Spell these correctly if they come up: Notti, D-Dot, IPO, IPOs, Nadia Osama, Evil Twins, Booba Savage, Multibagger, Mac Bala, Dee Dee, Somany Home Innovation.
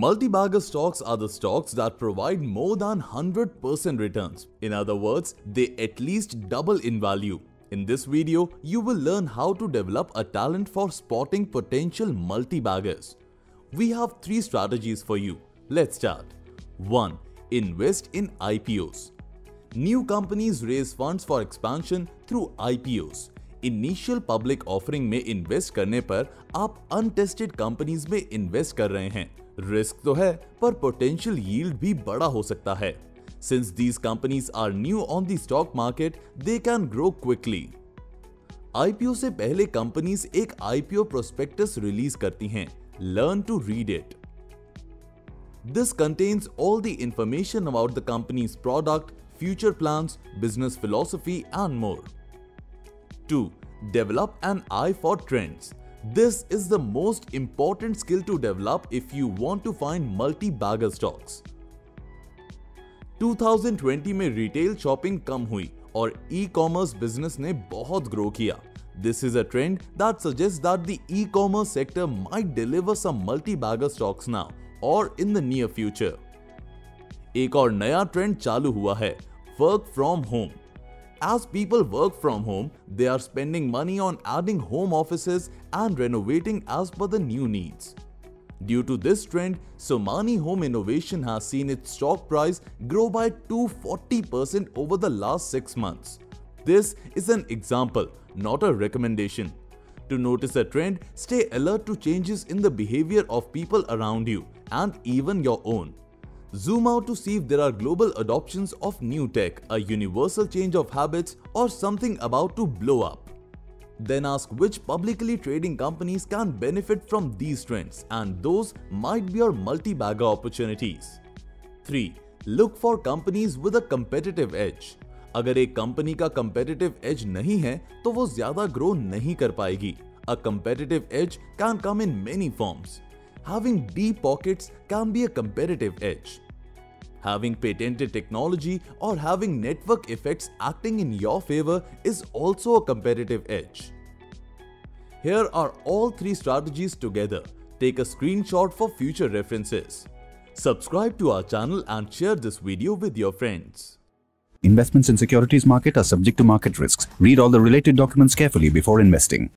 Multi-bagger stocks are the stocks that provide more than 100% returns. In other words, they at least double in value. In this video, you will learn how to develop a talent for spotting potential multi-baggers. We have 3 strategies for you. Let's start. 1. Invest in IPOs. New companies raise funds for expansion through IPOs. Initial public offering में invest करने पर आप untested companies में invest कर रहे हैं. Risk तो है, पर पोटेंशियल यील्ड भी बड़ा हो सकता है. Since these companies are new on the stock market, they can grow quickly. IPO से पहले कंपनीज एक आईपीओ प्रोस्पेक्टस रिलीज करती हैं. Learn to read it. This contains all the information about the company's product, future plans, business philosophy and more. 2. Develop an eye for trends. This is the most important skill to develop if you want to find multi-bagger stocks. 2020 में retail shopping कम हुई और e-commerce business ने बहुत grow किया. This is a trend that suggests that the e-commerce sector might deliver some multi-bagger stocks now or in the near future. एक और नया ट्रेंड चालू हुआ है, work from home. As people work from home, they are spending money on adding home offices and renovating as per the new needs. Due to this trend, Somany Home Innovation has seen its stock price grow by 240% over the last 6 months. This is an example, not a recommendation. To notice a trend, stay alert to changes in the behavior of people around you and even your own. Zoom out to see if there are global adoptions of new tech, a universal change of habits, or something about to blow up. Then ask which publicly trading companies can benefit from these trends, and those might be your multi-bagger opportunities. 3. Look for companies with a competitive edge. अगर एक company का competitive edge नहीं है, तो वो ज़्यादा grow नहीं कर पाएगी. A competitive edge can come in many forms. Having deep pockets can be a competitive edge. Having patented technology or having network effects acting in your favor is also a competitive edge. Here are all 3 strategies together. Take a screenshot for future references. Subscribe to our channel and share this video with your friends. Investments in securities market are subject to market risks. Read all the related documents carefully before investing.